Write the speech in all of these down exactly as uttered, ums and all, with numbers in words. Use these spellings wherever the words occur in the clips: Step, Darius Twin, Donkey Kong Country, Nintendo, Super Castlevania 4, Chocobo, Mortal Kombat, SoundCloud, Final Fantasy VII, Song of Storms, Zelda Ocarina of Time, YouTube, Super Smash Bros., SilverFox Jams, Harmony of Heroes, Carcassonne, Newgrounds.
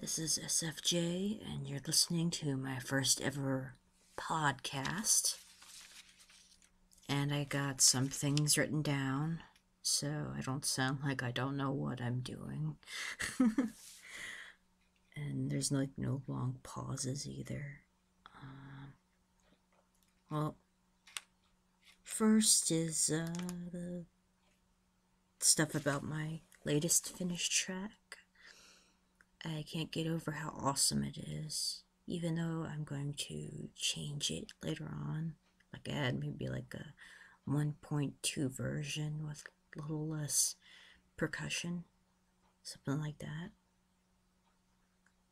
This is S F J, and you're listening to my first ever podcast. And I got some things written down, so I don't sound like I don't know what I'm doing. And there's like no long pauses either. Um, well, first is uh, the stuff about my latest finished track. I can't get over how awesome it is, even though I'm going to change it later on. Like add maybe like a one point two version with a little less percussion, something like that.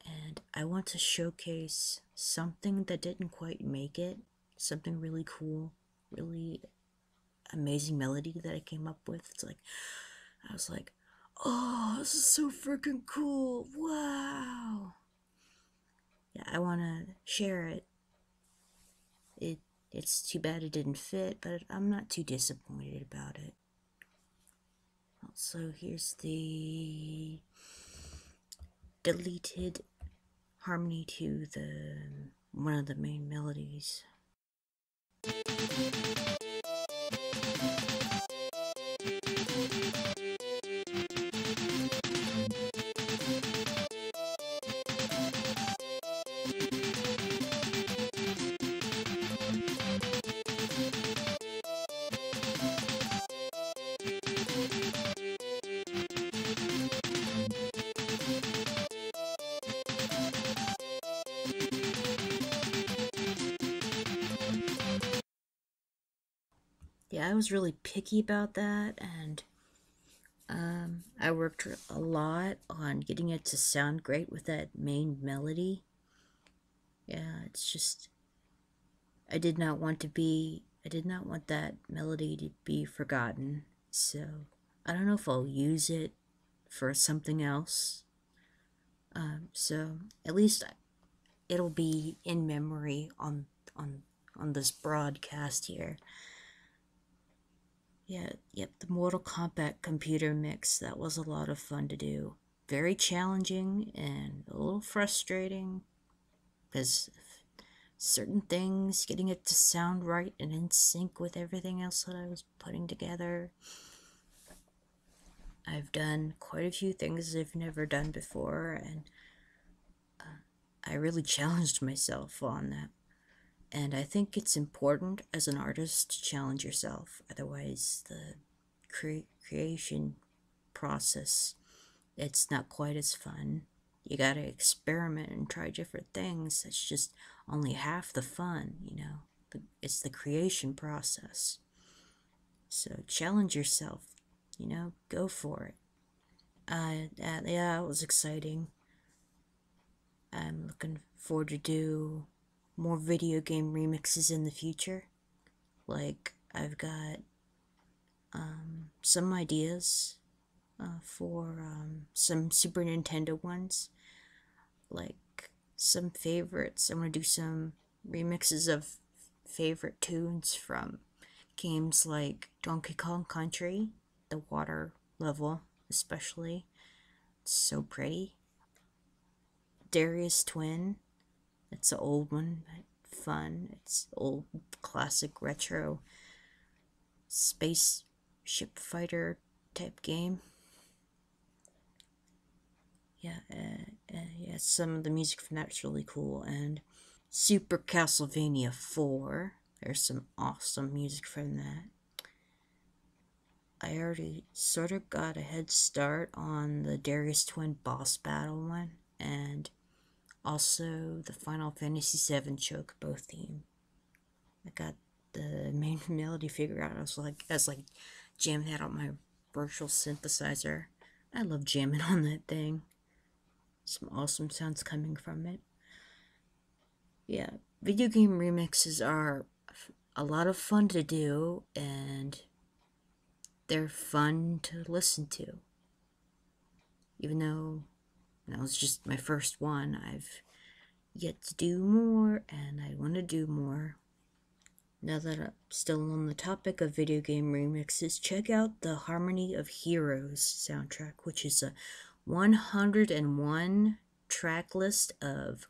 And I want to showcase something that didn't quite make it, something really cool, really amazing melody that I came up with. It's like, I was like, oh, this is so freaking cool, wow. Yeah, I want to share it. It It's too bad it didn't fit, but I'm not too disappointed about it. Also, here's the deleted harmony to the one of the main melodies. Yeah, I was really picky about that, and um, I worked a lot on getting it to sound great with that main melody. Yeah, it's just, I did not want to be, I did not want that melody to be forgotten, so I don't know if I'll use it for something else. Um, so at least it'll be in memory on on on this broadcast here. Yeah, yep, the Mortal Kombat computer mix, that was a lot of fun to do. Very challenging and a little frustrating, because certain things, getting it to sound right and in sync with everything else that I was putting together. I've done quite a few things I've never done before, and uh, I really challenged myself on that. And I think it's important as an artist to challenge yourself. Otherwise, the cre- creation process, it's not quite as fun. You gotta experiment and try different things. That's just only half the fun, you know. It's the creation process. So challenge yourself, you know, go for it. Uh, that, yeah, it was exciting. I'm looking forward to do more video game remixes in the future. Like, I've got um, some ideas uh, for um, some Super Nintendo ones, like some favorites. I'm gonna do some remixes of favorite tunes from games like Donkey Kong Country, the water level especially. It's so pretty. Darius Twin. It's an old one, but fun. It's old, classic, retro, space ship fighter type game. Yeah, uh, uh, yeah. Some of the music from that's really cool. And Super Castlevania four. There's some awesome music from that. I already sort of got a head start on the Darius Twin boss battle one, and also the Final Fantasy seven Chocobo theme. I got the main melody figured out. I was like, I was like jamming that on my virtual synthesizer. I love jamming on that thing. Some awesome sounds coming from it. Yeah, video game remixes are a lot of fun to do, and they're fun to listen to. Even though that was just my first one, I've yet to do more, and I want to do more. Now that I'm still on the topic of video game remixes, check out the Harmony of Heroes soundtrack, which is a one hundred and one track list of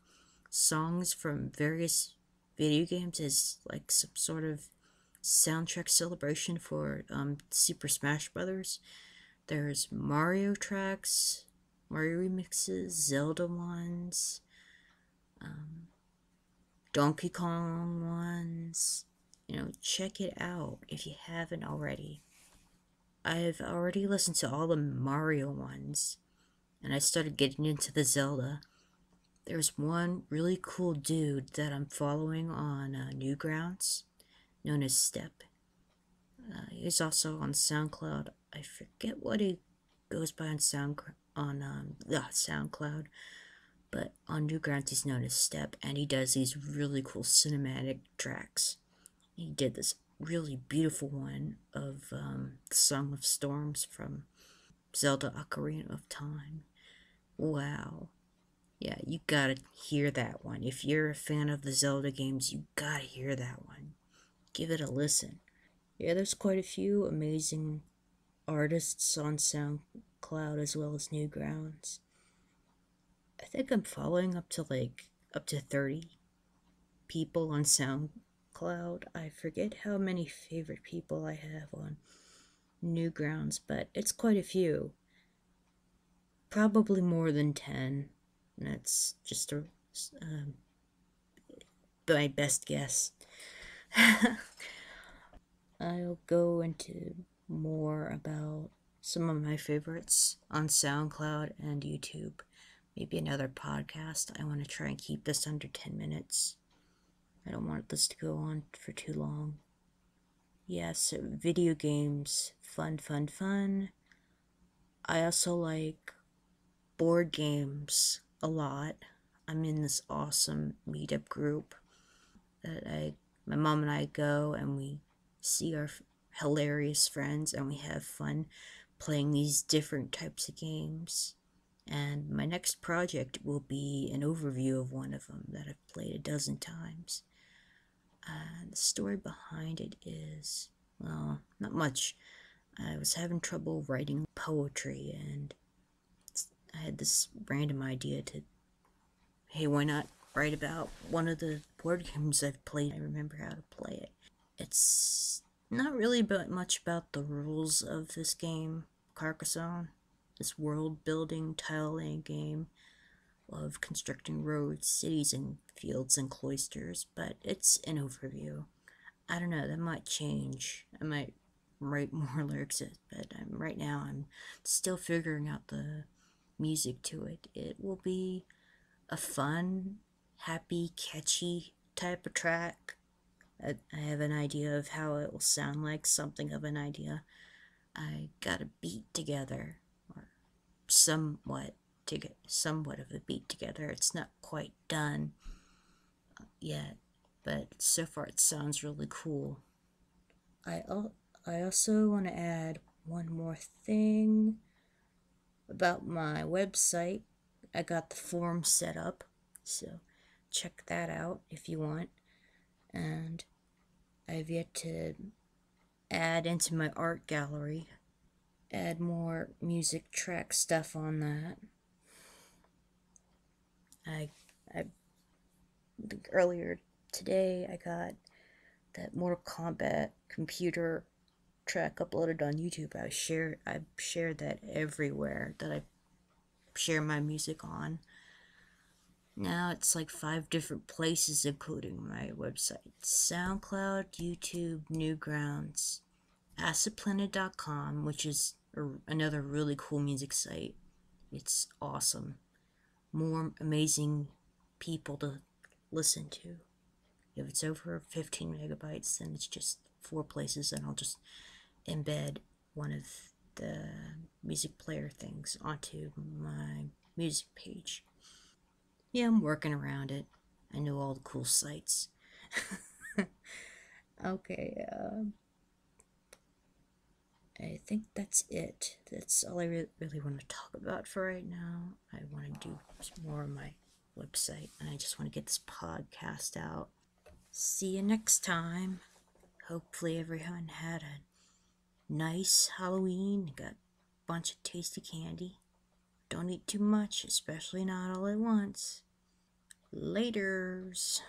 songs from various video games as like some sort of soundtrack celebration for um, Super Smash Bros. There's Mario tracks, Mario remixes, Zelda ones, um, Donkey Kong ones. You know, check it out if you haven't already. I've already listened to all the Mario ones, and I started getting into the Zelda. There's one really cool dude that I'm following on uh, Newgrounds, known as Step. Uh, he's also on SoundCloud. I forget what he goes by on Sound on um, ah, SoundCloud, but on Newgrounds he's known as Step, and he does these really cool cinematic tracks. He did this really beautiful one of um, Song of Storms from Zelda Ocarina of Time. Wow. Yeah, you gotta hear that one. If you're a fan of the Zelda games, you gotta hear that one. Give it a listen. Yeah, there's quite a few amazing artists on SoundCloud as well as Newgrounds. I think I'm following up to like, up to thirty people on SoundCloud. I forget how many favorite people I have on Newgrounds, but it's quite a few. Probably more than ten. That's just a, um, my best guess. I'll go into more about some of my favorites on SoundCloud and YouTube. Maybe another podcast. I want to try and keep this under ten minutes. I don't want this to go on for too long. Yes, video games. Fun, fun, fun. I also like board games a lot. I'm in this awesome meetup group that I, my mom and I go, and we see our f hilarious friends, and we have fun playing these different types of games. And my next project will be an overview of one of them that I've played a dozen times. Uh, the story behind it is, well, not much. I was having trouble writing poetry, and I had this random idea to, hey, why not write about one of the board games I've played? I remember how to play it. It's not really about much about the rules of this game, Carcassonne, this world-building, tile-laying game of constructing roads, cities, and fields and cloisters, but it's an overview. I don't know, that might change. I might write more lyrics, but I'm, right now I'm still figuring out the music to it. It will be a fun, happy, catchy type of track. I, I have an idea of how it will sound like, something of an idea. I got a beat together, or somewhat to get somewhat of a beat together. It's not quite done yet, but so far it sounds really cool. I, al I also want to add one more thing about my website. I got the form set up, so check that out if you want. And I've yet to add into my art gallery, add more music track stuff on that. I, I think earlier today I got that Mortal Kombat computer track uploaded on YouTube. I share I share that everywhere that I share my music on. Now it's like five different places, including my website, SoundCloud, YouTube, Newgrounds, Acid planet dot com, which is a, another really cool music site. It's awesome. More amazing people to listen to. If it's over fifteen megabytes, then it's just four places, and I'll just embed one of the music player things onto my music page. Yeah, I'm working around it. I know all the cool sites. Okay, um, I think that's it. That's all I re really want to talk about for right now. I want to do more on my website, and I just want to get this podcast out. See you next time. Hopefully everyone had a nice Halloween, got a bunch of tasty candy. Don't eat too much, especially not all at once. Laters.